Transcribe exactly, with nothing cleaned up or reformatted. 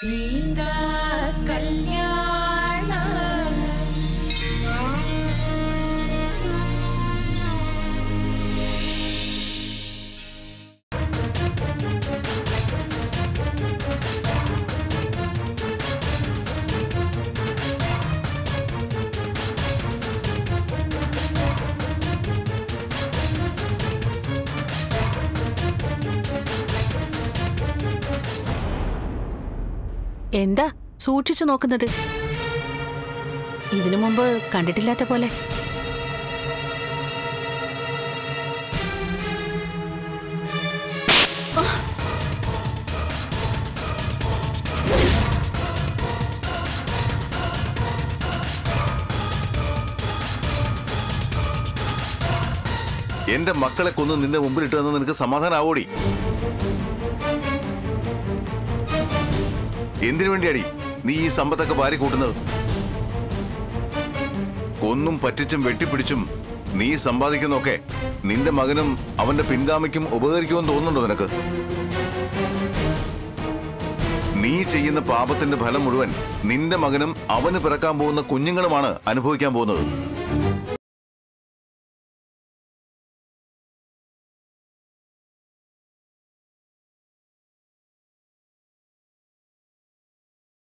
Seetha Kalyanam Enda, soochichu nokkunnathu. Idinu munpu kandittillatha pole. Enda makkale konnu ninne munpu ittu vanna ninakku samadhanam avodi. Indrivendi, the Sambataka Barikutana Konum Patrichum Vetipichum, Ni Sambadikan okay, Ninda Maganum, Avanda Pindamakim, Oberkyon, Donaka Ni Chay in the Papath and the Palamuruan, Ninda Maganum, Avana Parakam Bona, Kunjingamana, and Pukam Bona.